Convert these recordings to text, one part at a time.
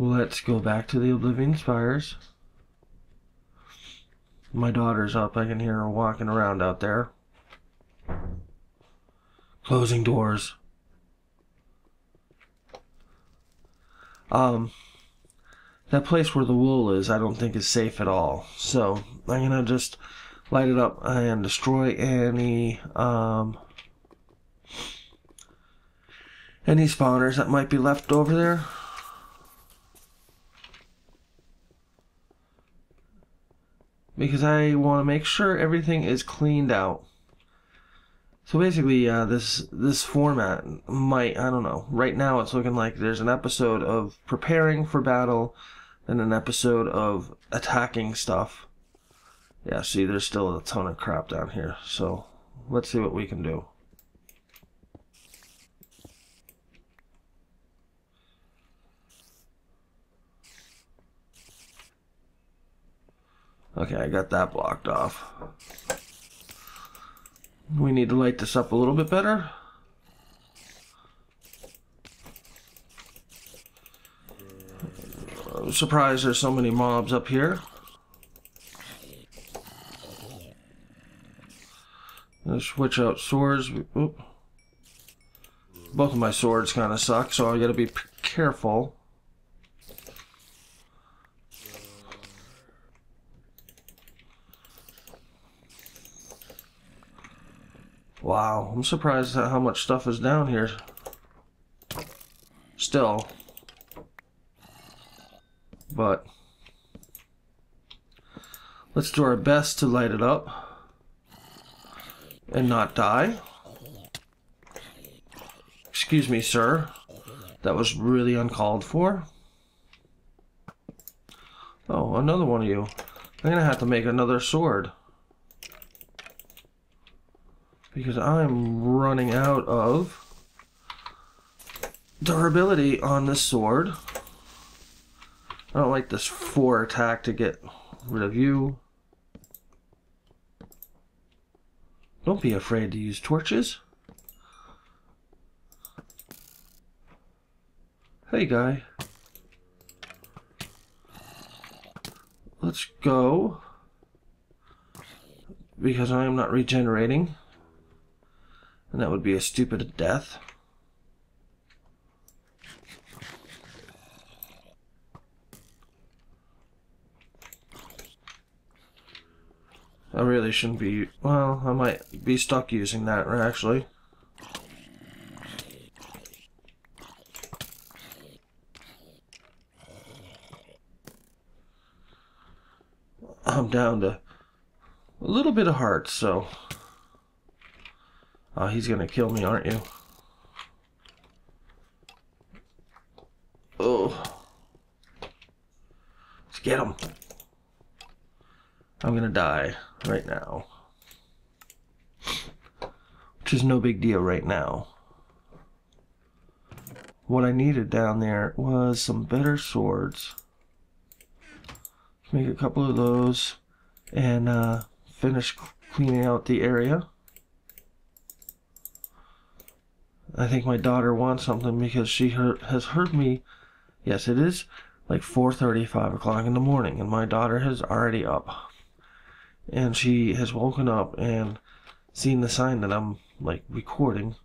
Let's go back to the Oblivion Spires. My daughter's up. I can hear her walking around out there. Closing doors. That place where the wool is, I don't think is safe at all. So I'm gonna just light it up and destroy any spawners that might be left over there. Because I want to make sure everything is cleaned out. So basically, this format might, I don't know, right now it's looking like there's an episode of preparing for battle and an episode of attacking stuff. Yeah, see, there's still a ton of crap down here, so let's see what we can do. Okay, I got that blocked off. We need to light this up a little bit better. I'm surprised there's so many mobs up here. Let's switch out swords. Oop. Both of my swords kind of suck, so I gotta be careful. Wow, I'm surprised at how much stuff is down here. Still. But let's do our best to light it up and not die. Excuse me, sir. That was really uncalled for. Oh, another one of you. I'm gonna have to make another sword. Because I'm running out of durability on this sword. I don't like this 4 attack to get rid of you. Don't be afraid to use torches. Hey, guy. Let's go. Because I am not regenerating. And that would be a stupid death. I really shouldn't be... Well, I might be stuck using that, actually. I'm down to a little bit of heart, so... Oh, he's gonna kill me, aren't you? Oh. Let's get him. I'm gonna die right now. Which is no big deal right now. What I needed down there was some better swords. Let's make a couple of those and finish cleaning out the area. I think my daughter wants something because she has heard me. Yes, it is like 4:30, 5 o'clock in the morning, and my daughter is already up. And she has woken up and seen the sign that I'm, like, recording,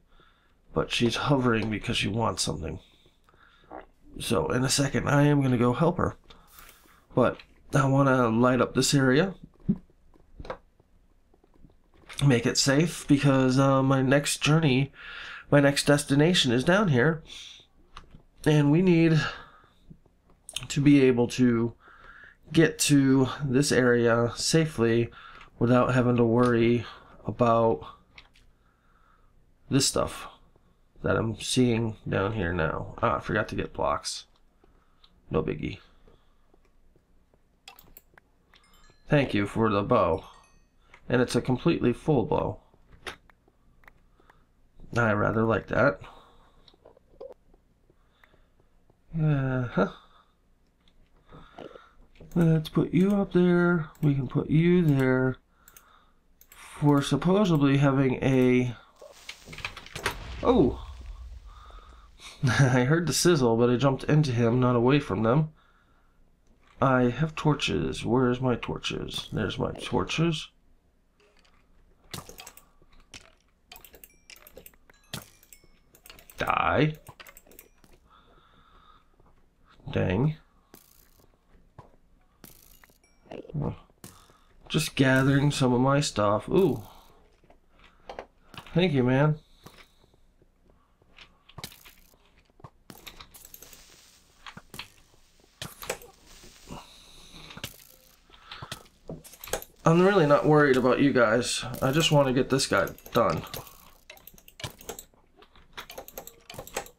but she's hovering because she wants something. So, in a second, I am going to go help her. But I want to light up this area. Make it safe because my next journey... My next destination is down here, and we need to be able to get to this area safely without having to worry about this stuff that I'm seeing down here now. Ah, I forgot to get blocks. No biggie. Thank you for the bow. And it's a completely full bow. I rather like that. Uh-huh. Let's put you up there. We can put you there for supposedly having a... Oh! I heard the sizzle, but I jumped into him, not away from them. I have torches. Where's my torches? There's my torches. Die. Dang. Just gathering some of my stuff. Ooh. Thank you, man. I'm really not worried about you guys. I just want to get this guy done.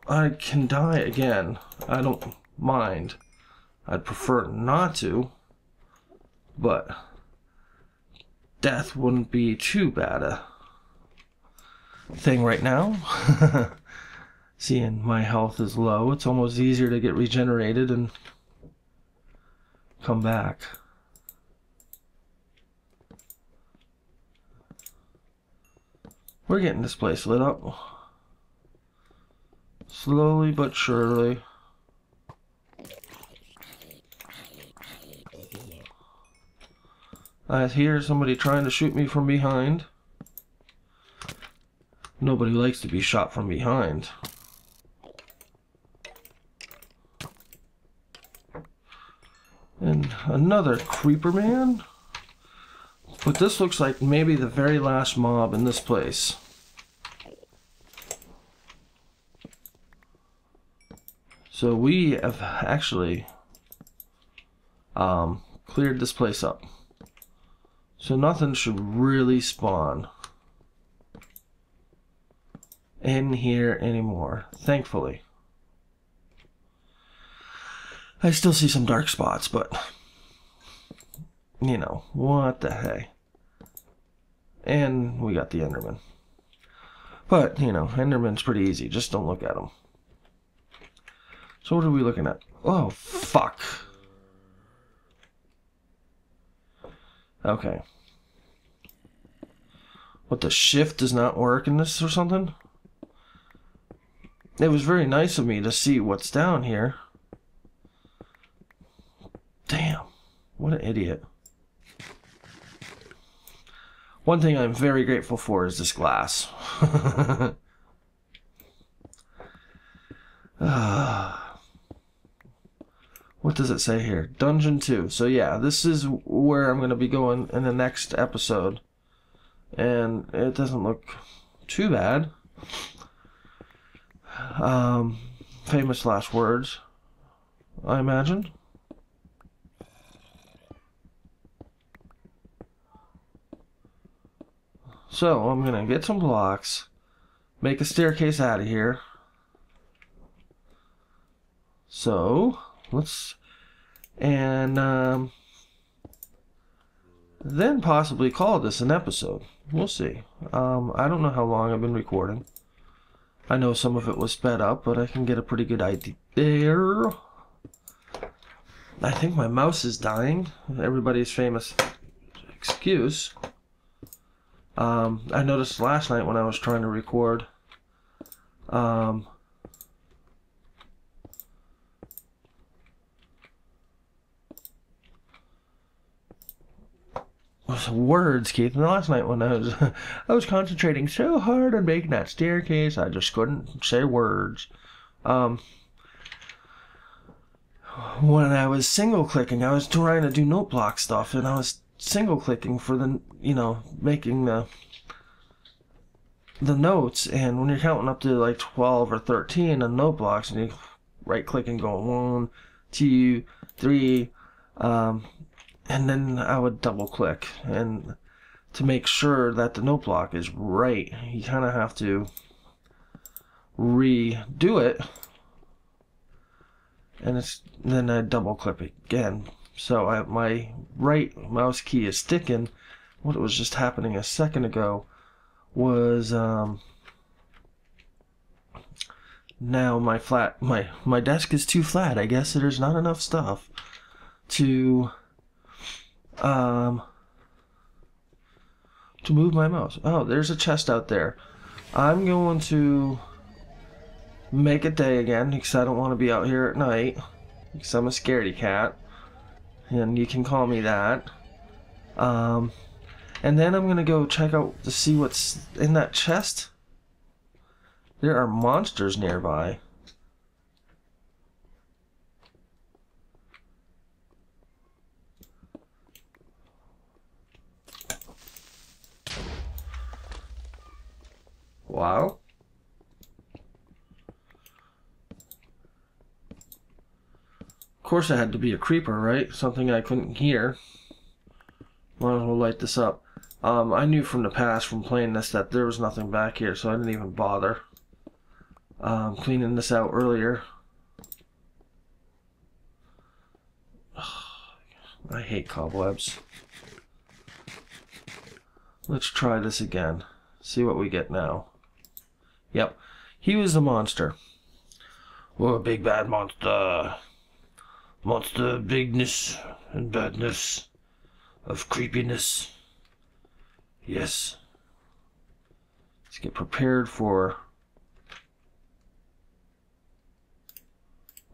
I can die again. I don't mind. I'd prefer not to, but death wouldn't be too bad a thing right now. Seeing my health is low, it's almost easier to get regenerated and come back. We're getting this place lit up. Slowly but surely. I hear somebody trying to shoot me from behind. Nobody likes to be shot from behind. And another creeper man? But this looks like maybe the very last mob in this place. So we have actually cleared this place up. So nothing should really spawn in here anymore, thankfully. I still see some dark spots, but you know, what the hey. And we got the Enderman. But, you know, Enderman's pretty easy. Just don't look at him. So what are we looking at? Oh, fuck. Okay. What, the shift does not work in this or something? It was very nice of me to see what's down here. Damn. What an idiot. One thing I'm very grateful for is this glass. What does it say here? Dungeon 2. So yeah, this is where I'm going to be going in the next episode. And it doesn't look too bad. Famous last words, I imagine. So I'm going to get some blocks, make a staircase out of here. So let's, and then possibly call this an episode. We'll see. I don't know how long I've been recording. I know some of it was sped up, but I can get a pretty good idea there. I think my mouse is dying. Everybody's famous excuse. I noticed last night when I was trying to record, words, Keith. And last night when I was, I was concentrating so hard on making that staircase, I just couldn't say words. When I was single clicking, I was trying to do note block stuff, and I was single clicking for the, you know, making the notes, and when you're counting up to like 12 or 13 on note blocks, and you right click and go 1, 2, 3, and then I would double click, and to make sure that the note block is right, you kind of have to redo it, and it's then I double click again. So my right mouse key is sticking. What was just happening a second ago was now my desk is too flat. I guess there's not enough stuff to move my mouse. Oh, there's a chest out there. I'm going to make it day again, because I don't want to be out here at night, because I'm a scaredy cat, and you can call me that. And then I'm gonna go check out to see what's in that chest. There are monsters nearby. Wow. Of course it had to be a creeper, right? Something I couldn't hear. Might as well light this up. I knew from the past, from playing this, that there was nothing back here, so I didn't even bother cleaning this out earlier. I hate cobwebs. Let's try this again. See what we get now. Yep, he was a monster. We're a big bad monster. Monster bigness and badness of creepiness. Yes. Let's get prepared for...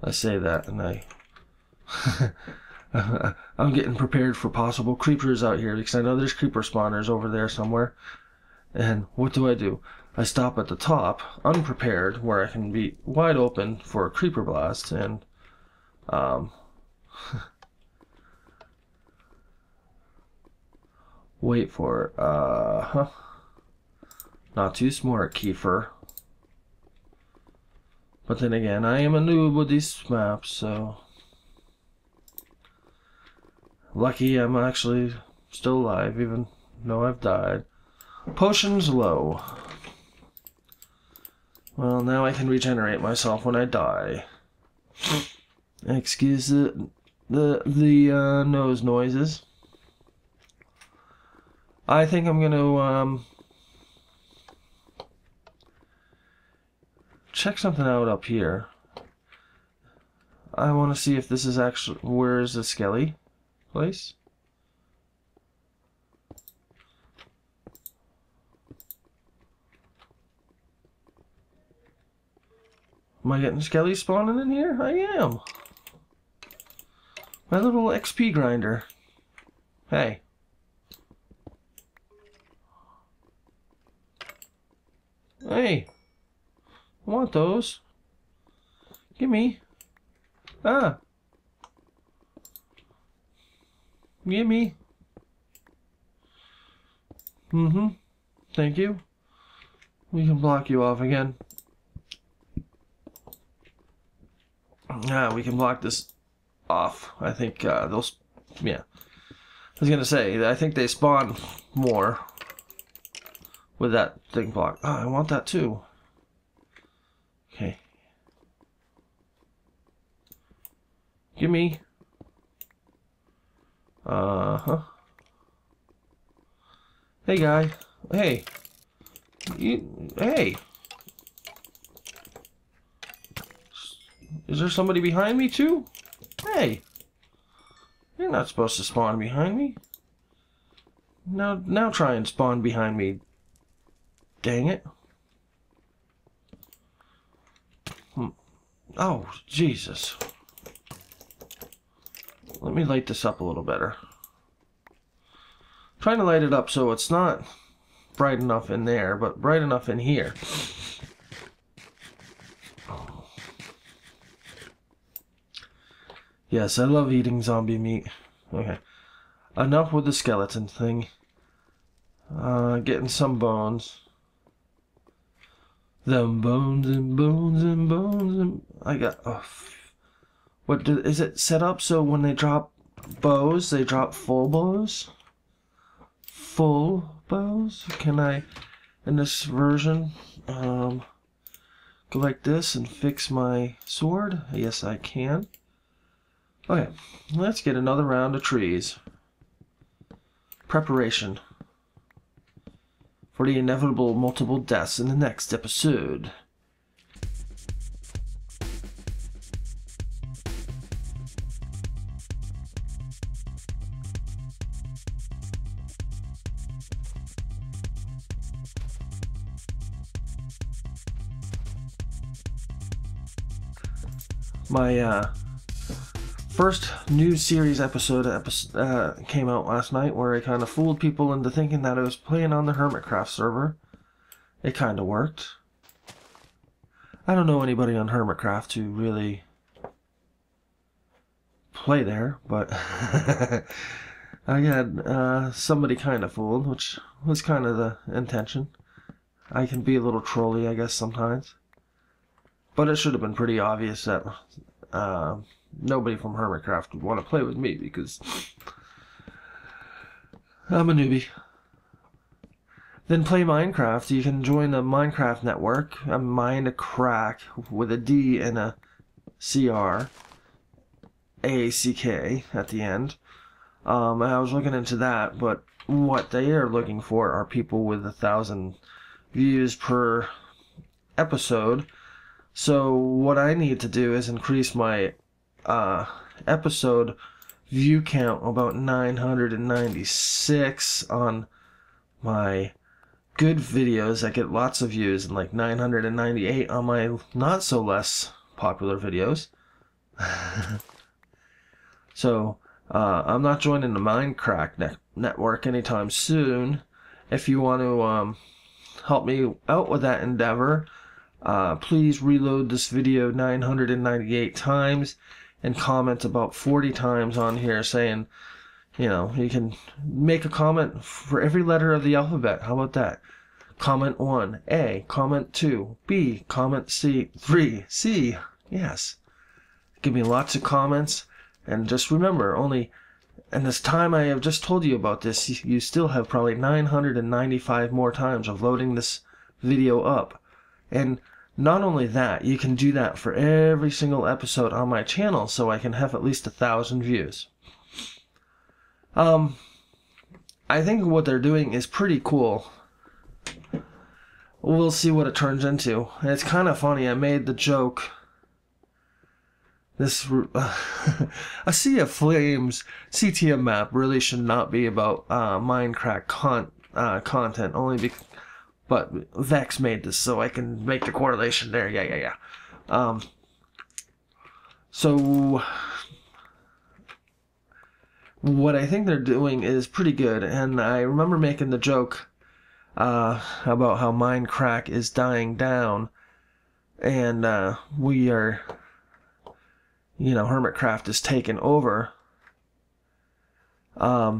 I say that and I... I'm getting prepared for possible creepers out here, because I know there's creeper spawners over there somewhere. And what do? I stop at the top, unprepared, where I can be wide open for a creeper blast, and... wait for it. Not too smart, Kiefer. But then again, I am a noob with these maps, so... Lucky I'm actually still alive, even though I've died. Potions low. Well, now I can regenerate myself when I die. Excuse the nose noises. I think I'm going to check something out up here. I want to see if this is actually... Where is the skelly place? Am I getting skelly spawning in here? I am. My little XP grinder. Hey. Hey. I want those. Gimme. Ah. Gimme. Mm-hmm. Thank you. We can block you off again. Yeah, we can block this off. I think they'll... Yeah. I was going to say, I think they spawn more with that thing blocked. Oh, I want that too. Okay. Gimme. Uh-huh. Hey, guy. Hey. You, hey. Is there somebody behind me too? Hey, you're not supposed to spawn behind me. Now try and spawn behind me. Dang it. Oh, Jesus. Let me light this up a little better. I'm trying to light it up so it's not bright enough in there, but bright enough in here. Yes, I love eating zombie meat. Okay. Enough with the skeleton thing. Getting some bones. Them bones and bones and bones and... I got... Oh, what do, is it set up so when they drop bows, they drop full bows? Full bows? Can I, in this version, go like this and fix my sword? Yes, I can. Okay, let's get another round of trees. Preparation for the inevitable multiple deaths in the next episode. my first new series episode came out last night, where I kind of fooled people into thinking that I was playing on the Hermitcraft server. It kind of worked. I don't know anybody on Hermitcraft who really play there, but I had somebody kind of fooled, which was kind of the intention. I can be a little trolly, I guess, sometimes. But it should have been pretty obvious that nobody from Hermitcraft would want to play with me, because I'm a newbie. Then play Minecraft. You can join the Minecraft network. I'm Mindcrack with a D and a CRACK at the end. I was looking into that, but what they are looking for are people with 1,000 views per episode. So what I need to do is increase my episode view count about 996 on my good videos that get lots of views, and like 998 on my not so less popular videos. So I'm not joining the Mindcrack network anytime soon. If you want to help me out with that endeavor, please reload this video 998 times and comment about 40 times on here saying, you know, you can make a comment for every letter of the alphabet. How about that? Comment 1, A, comment 2, B, comment C, 3, C. Yes. Give me lots of comments. And just remember, only in this time I have just told you about this, you still have probably 995 more times of loading this video up. And not only that, you can do that for every single episode on my channel, so I can have at least 1,000 views. I think what they're doing is pretty cool. We'll see what it turns into. And it's kind of funny, I made the joke. This a Sea of Flames CTM map really should not be about Minecraft content, only because, but Vex made this, so I can make the correlation there. Yeah. So what I think they're doing is pretty good, and I remember making the joke about how Mindcrack is dying down, and we are. You know, Hermitcraft is taken over. I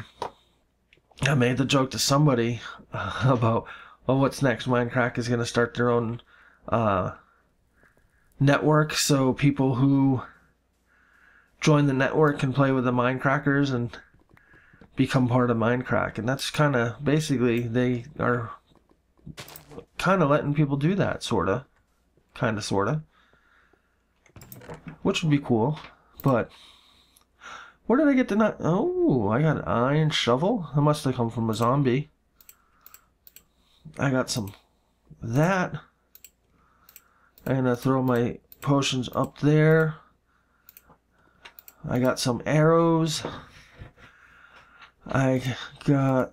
made the joke to somebody about, well, what's next? Minecraft is going to start their own network, so people who join the network can play with the Minecrackers and become part of Mindcrack. And that's kind of, basically, they are kind of letting people do that, sort of. Kind of, sort of. Which would be cool, but where did I get the knife? Oh, I got an iron shovel. I must have come from a zombie. I got some of that. I'm gonna throw my potions up there. I got some arrows. I got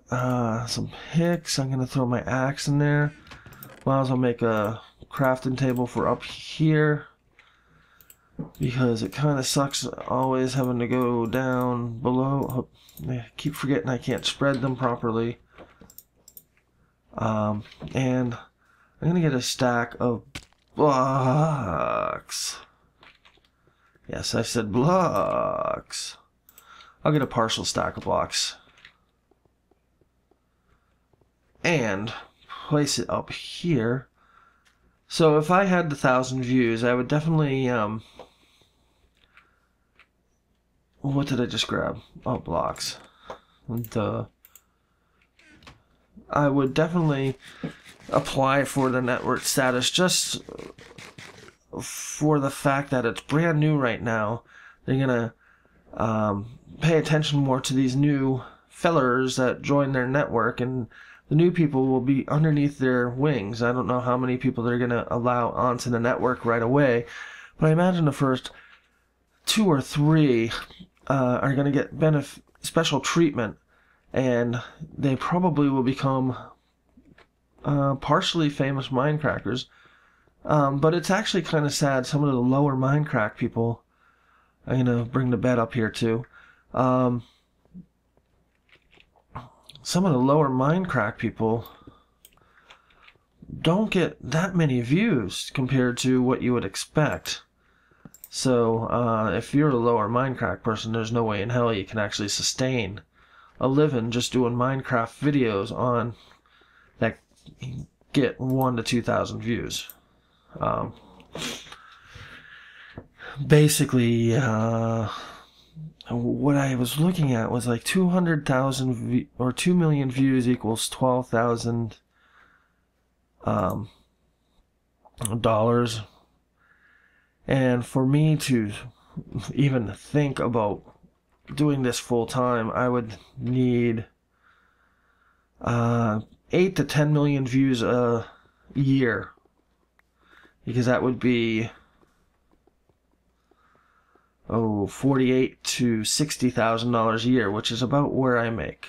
some picks. I'm gonna throw my axe in there. Might as well make a crafting table for up here, because it kind of sucks always having to go down below. I keep forgetting I can't spread them properly. And I'm gonna get a stack of blocks. Yes, I said blocks. I'll get a partial stack of blocks and place it up here. So if I had the 1,000 views, I would definitely what did I just grab? Oh, blocks. Duh. I would definitely apply for the network status just for the fact that it's brand new right now. They're going to pay attention more to these new fellers that join their network, and the new people will be underneath their wings. I don't know how many people they're going to allow onto the network right away, but I imagine the first 2 or 3 are going to get special treatment, and they probably will become partially famous Minecrackers. But it's actually kind of sad, some of the lower Minecraft people I'm gonna bring the bed up here too. Some of the lower Mindcrack people don't get that many views compared to what you would expect. So if you're a lower Minecraft person, there's no way in hell you can actually sustain a living just doing Minecraft videos on that get 1,000 to 2,000 views. Basically, what I was looking at was like 200,000 or 2 million views equals $12,000 dollars. And for me to even think about doing this full time, I would need 8 to 10 million views a year, because that would be 48 to 60 thousand dollars a year, which is about where I make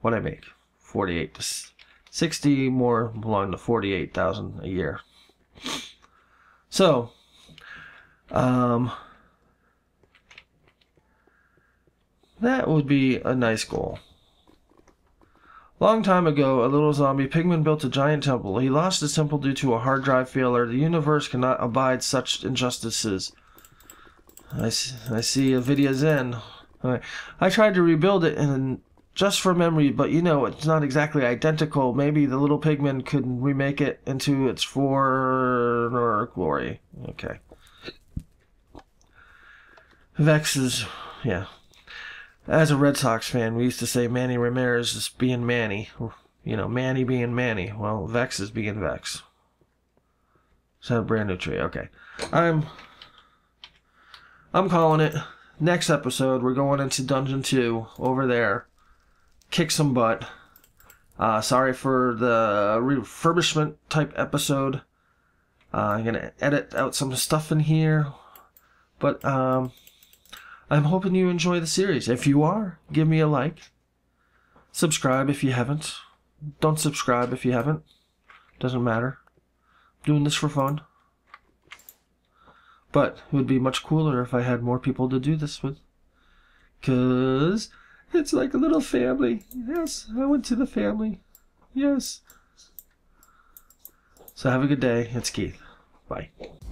what I make, 48 to 60, more belong to 48,000 a year. So. That would be a nice goal. Long time ago, a little zombie pigman built a giant temple. He lost his temple due to a hard drive failure. The universe cannot abide such injustices. I see a video's in. Right. I tried to rebuild it and just for memory, but you know, it's not exactly identical. Maybe the little pigman could remake it into its former glory. Okay. Vex is, yeah. As a Red Sox fan, we used to say Manny Ramirez is being Manny. You know, Manny being Manny. Well, Vex is being Vex. So a brand new tree. Okay. I'm calling it. Next episode, we're going into Dungeon 2 over there. Kick some butt. Sorry for the refurbishment type episode. I'm going to edit out some stuff in here. But, I'm hoping you enjoy the series. If you are, give me a like. Subscribe if you haven't. Don't subscribe if you haven't. Doesn't matter. I'm doing this for fun. But it would be much cooler if I had more people to do this with. 'Cause it's like a little family. Yes, I went to the family. Yes. So have a good day. It's Keith. Bye.